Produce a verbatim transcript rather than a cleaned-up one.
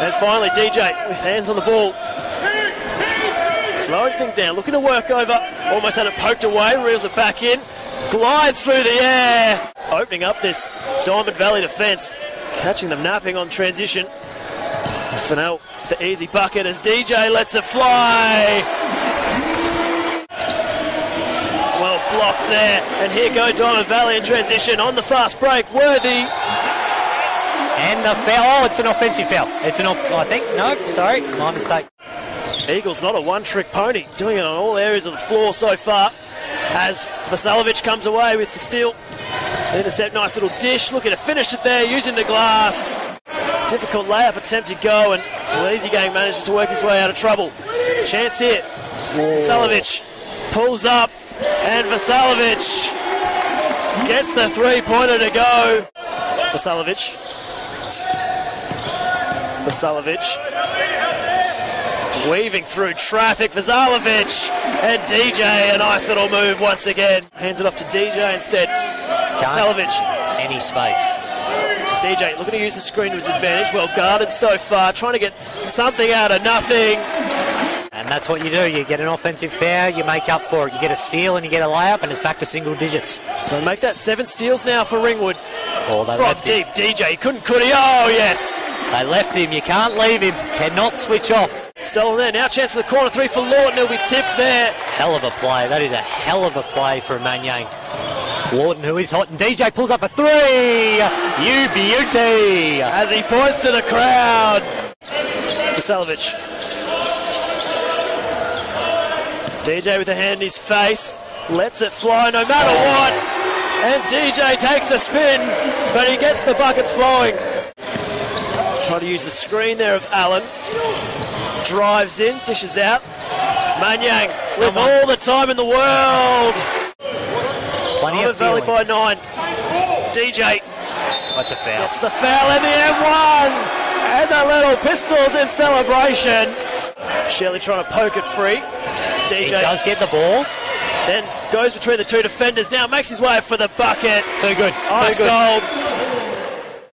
And finally, D J with hands on the ball. Slowing things down, looking to work over. Almost had it poked away, reels it back in. Glides through the air. Opening up this Diamond Valley defence. Catching them napping on transition. Fennell, the easy bucket as D J lets it fly. Well blocked there. And here go Diamond Valley in transition on the fast break. Worthy. And the foul. Oh, it's an offensive foul. It's an off, I think. No, sorry. My mistake. Eagles not a one-trick pony. Doing it on all areas of the floor so far. As Vasiljevic comes away with the steal. Intercept, nice little dish. Looking to finish it there using the glass. Difficult layup attempt to go, and well, Easy Gang manages to work his way out of trouble. Chance here. Vasiljevic pulls up, and Vasiljevic gets the three-pointer to go. Vasiljevic. Vasiljevic. Weaving through traffic. Vasiljevic and D J. A nice little move once again. Hands it off to D J instead. Vasiljevic. Any space. D J looking to use the screen to his advantage. Well guarded so far. Trying to get something out of nothing. And that's what you do. You get an offensive foul, you make up for it. You get a steal and you get a layup, and it's back to single digits. So make that seven steals now for Ringwood. Oh, they left him. Deep. D J couldn't, could he? Oh, yes. They left him. You can't leave him. Cannot switch off. Stolen there. Now chance for the corner three for Lawton. He'll be tipped there. Hell of a play. That is a hell of a play for Manyang. Lawton, who is hot, and D J pulls up a three. You beauty! As he points to the crowd. Vasiljevic. D J with a hand in his face. Lets it fly no matter what. And D J takes a spin, but he gets the buckets flowing. Trying to use the screen there of Allen. Drives in, dishes out. Manyang with all the time in the world. Diamond Valley by nine. D J. That's a foul. It's the foul in the M one. And the little pistols in celebration. Shelley trying to poke it free. D J he does get the ball. Then goes between the two defenders. Now makes his way for the bucket. Too good. Ice Too good. Gold.